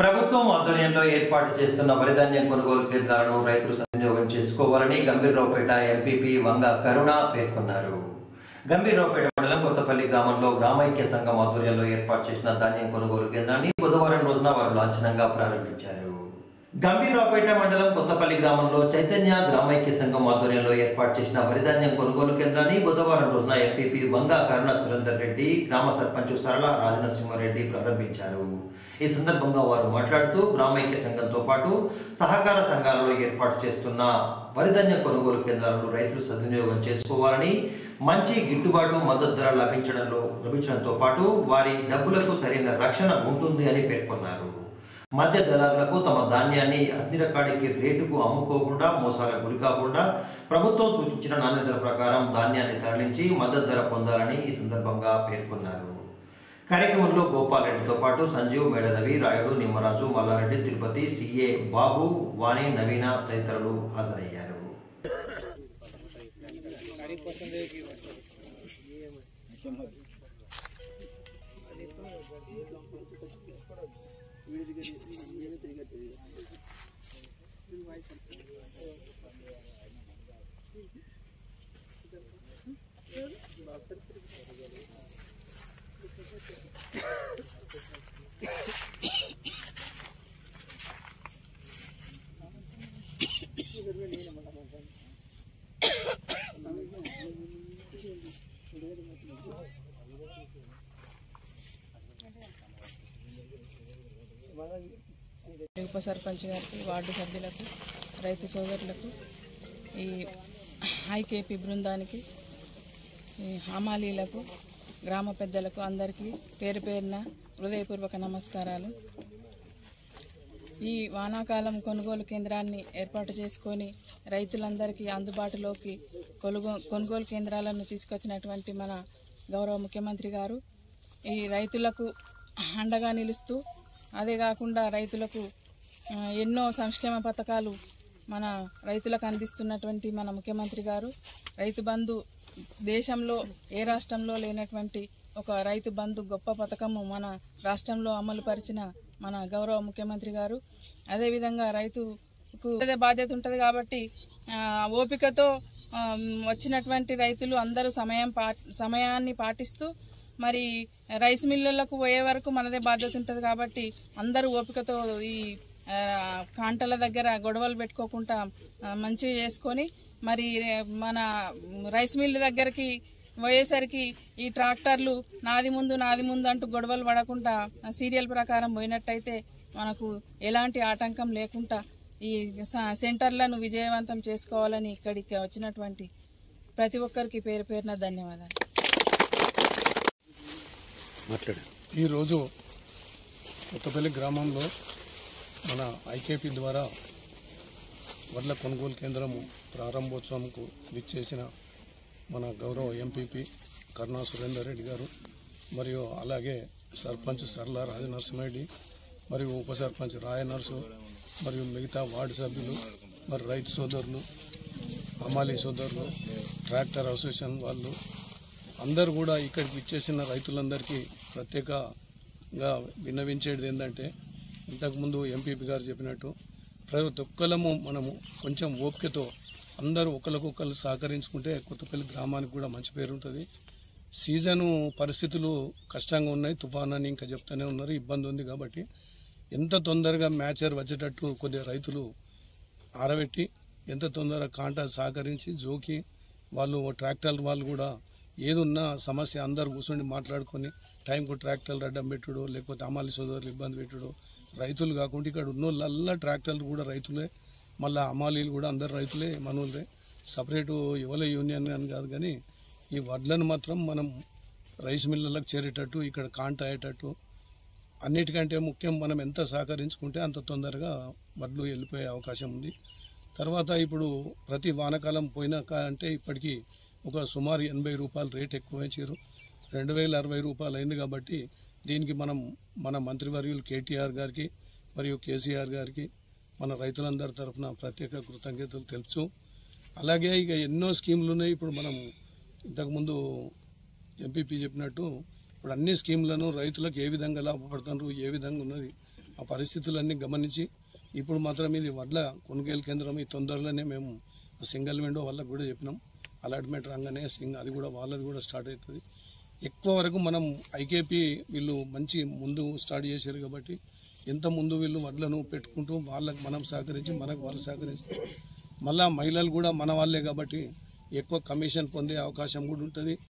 ప్రభుత్వం ఆధ్వర్యంలో ఏర్పాటు చేస్తున్న వరిధాన్య కొనుగోలు కేంద్రాలను రైతులు సంయోగం చేసుకోవాలని గంభీరరావుపేట ఎంపీపీ వంగ కరుణ పేర్కొన్నారు. గంభీరరావుపేట మండలం కొత్తపల్లి గ్రామంలో గ్రామైక్య సంఘం ఆధ్వర్యంలో ఏర్పాటు చేసిన ధాన్యం కొనుగోలు కేంద్రాన్ని బుధవారం రోజున వారు లాంఛనంగా ప్రారంభించారు. గంభీరరావుపేట మండలం కొత్తపల్లి గ్రామంలో చైతన్య గ్రామైక్య సంఘం ఆధ్వర్యంలో ఏర్పాటు చేసిన వరిధాన్యం కొనుగోలు కేంద్రాన్ని బుధవారం రోజున ఎంపీపీ వంగ కరుణ సురేందర్ రెడ్డి, గ్రామ సర్పంచ్ సరళ రాజనరసింహారెడ్డి ప్రారంభించారు. ఈ సందర్భంగా వారు మాట్లాడుతూ గ్రామైక్య సంఘంతో పాటు సహకార సంఘాలలో ఏర్పాటు చేస్తున్న వరిధాన్య కొనుగోలు కేంద్రాలను రైతులు సద్వినియోగం చేసుకోవాలని, మంచి గిట్టుబాటు మద్దతు ధర లభించడంతో పాటు వారి డబ్బులకు సరైన రక్షణ ఉంటుంది అని పేర్కొన్నారు. మధ్య దళారులకు తమ ధాన్యాన్ని అన్ని రకాలకి రేటుకు అమ్ముకోకుండా మోసాలకు గురి కాకుండా ప్రభుత్వం సూచించిన నాణ్యతల ప్రకారం ధాన్యాన్ని తరలించి మద్దతు ధర పొందాలని ఈ సందర్భంగా పేర్కొన్నారు. కార్యక్రమంలో గోపాల్రెడ్డితో పాటు సంజీవ్, మేడరవి, రాయుడు, నిమ్మరాజు, మల్లారెడ్డి, తిరుపతి, సిఏ బాబు, వాణి, నవీన తదితరులు హాజరయ్యారు. ఉప సర్పంచ్ గారికి, వార్డు సభ్యులకు, రైతు సోదరులకు, ఈ ఐకేపీ బృందానికి, ఈ హామాలీలకు, గ్రామ పెద్దలకు అందరికీ పేరు పేరున హృదయపూర్వక నమస్కారాలు. ఈ వానాకాలం కొనుగోలు కేంద్రాన్ని ఏర్పాటు చేసుకొని రైతులందరికీ అందుబాటులోకి కొనుగోలు కేంద్రాలను తీసుకొచ్చినటువంటి మన గౌరవ ముఖ్యమంత్రి గారు ఈ రైతులకు అండగా నిలుస్తూ, అదే కాకుండా రైతులకు ఎన్నో సంక్షేమ పథకాలు మన రైతులకు అందిస్తున్నటువంటి మన ముఖ్యమంత్రి గారు రైతు బంధు దేశంలో ఏ రాష్ట్రంలో లేనటువంటి ఒక రైతు బంధు గొప్ప పథకము మన రాష్ట్రంలో అమలు పరిచిన మన గౌరవ ముఖ్యమంత్రి గారు. అదేవిధంగా రైతుకు బాధ్యత ఉంటుంది కాబట్టి ఓపికతో వచ్చినటువంటి రైతులు అందరూ సమయాన్ని పాటిస్తూ, మరి రైస్ మిల్లులకు పోయే వరకు మనదే బాధ్యత ఉంటుంది కాబట్టి అందరూ ఓపికతో ఈ కాంటల దగ్గర గొడవలు పెట్టుకోకుండా మంచిగా చేసుకొని, మరి మన రైస్ మిల్లు దగ్గరికి పోయేసరికి ఈ ట్రాక్టర్లు నాది ముందు అంటూ గొడవలు పడకుండా సీరియల్ ప్రకారం పోయినట్టయితే మనకు ఎలాంటి ఆటంకం లేకుండా ఈ సెంటర్లను విజయవంతం చేసుకోవాలని ఇక్కడికి వచ్చినటువంటి ప్రతి ఒక్కరికి పేరు పేరున ధన్యవాదాలు. ఈరోజు కొత్తపల్లి గ్రామంలో మన ఐకేపీ ద్వారా వడ్ల కొనుగోలు కేంద్రము ప్రారంభోత్సవంకు విచ్చేసిన మన గౌరవ ఎంపీపీ కరుణా సురేందర్ రెడ్డి గారు, మరియు అలాగే సర్పంచ్ సర్ల రాజనరసింహారెడ్డి, మరియు ఉప సర్పంచ్ రాయనర్సు, మరియు మిగతా వార్డు సభ్యులు, మరి రైతు సోదరులు, అమాలి సోదరులు, ట్రాక్టర్ అసోసియేషన్ వాళ్ళు అందరు కూడా ఇక్కడికి ఇచ్చేసిన రైతులందరికీ ప్రత్యేకంగా విన్నవించేది ఏంటంటే, ఇంతకుముందు ఎంపీపీ గారు చెప్పినట్టు ప్రతి ఒక్కలము మనము కొంచెం ఓపికతో అందరూ ఒకరికొకరు సహకరించుకుంటే కొత్తపల్లి గ్రామానికి కూడా మంచి పేరు ఉంటుంది. సీజను పరిస్థితులు కష్టంగా ఉన్నాయి, తుఫానాన్ని ఇంకా చెప్తూనే ఉన్నారు, ఇబ్బంది ఉంది కాబట్టి ఎంత తొందరగా మ్యాచర్ వచ్చేటట్టు కొద్దిగా రైతులు ఆరబెట్టి ఎంత తొందరగా కాంటాక్ట్ సహకరించి జోకి వాళ్ళు ట్రాక్టర్ వాళ్ళు కూడా ఏదున్నా సమస్య అందరు కూర్చొని మాట్లాడుకొని టైంకు ట్రాక్టర్లు అడ్డం పెట్టుడు, లేకపోతే అమాలి సోదరులు ఇబ్బంది పెట్టుడు, రైతులు కాకుండా ఇక్కడ ఉన్నోళ్ళల్లా ట్రాక్టర్లు కూడా రైతులే, మళ్ళీ అమాలీలు కూడా అందరు రైతులే, మనోళ్ళే, సపరేటు ఎవరి యూనియన్ అని కాదు. కానీ ఈ వడ్లను మాత్రం మనం రైస్ మిల్లలకు చేరేటట్టు ఇక్కడ కాంట అయ్యేటట్టు అన్నిటికంటే ముఖ్యం మనం ఎంత సహకరించుకుంటే అంత తొందరగా వడ్లు వెళ్ళిపోయే అవకాశం ఉంది. తర్వాత ఇప్పుడు ప్రతి వానకాలం పోయినాక అంటే ఇప్పటికీ ఒక సుమారు 80 రూపాయలు రేట్ ఎక్కువ వేసారు, 2060 రూపాయలు అయింది. కాబట్టి దీనికి మనం మన మంత్రివర్యులు కేటీఆర్ గారికి మరియు కేసీఆర్ గారికి మన రైతులందరి తరఫున ప్రత్యేక కృతజ్ఞతలు తెలుసు. అలాగే ఇక ఎన్నో స్కీములు ఉన్నాయి. ఇప్పుడు మనం ఇంతకుముందు ఎంపీపీ చెప్పినట్టు ఇప్పుడు అన్ని స్కీములను రైతులకు ఏ విధంగా లాభపడుతున్నారు, ఏ విధంగా ఉన్నది, ఆ పరిస్థితులన్నీ గమనించి ఇప్పుడు మాత్రమే ఇది వడ్ల కొనుగోలు కేంద్రం ఈ తొందరలోనే మేము సింగిల్ విండో వల్ల కూడా చెప్పినాం అలాట్మెంట్ రాగానే అది కూడా వాళ్ళది కూడా స్టార్ట్ అవుతుంది ఎక్కువ వరకు మనం ఐకేపీ వీళ్ళు మంచి ముందు స్టార్ట్ చేశారు కాబట్టి ఎంత ముందు వీళ్ళు వడ్లను పెట్టుకుంటూ వాళ్ళకి మనం సహకరించి మనకు వాళ్ళు సహకరిస్తారు మళ్ళీ మహిళలు కూడా మన వాళ్ళే కాబట్టి ఎక్కువ కమిషన్ పొందే అవకాశం కూడా ఉంటుంది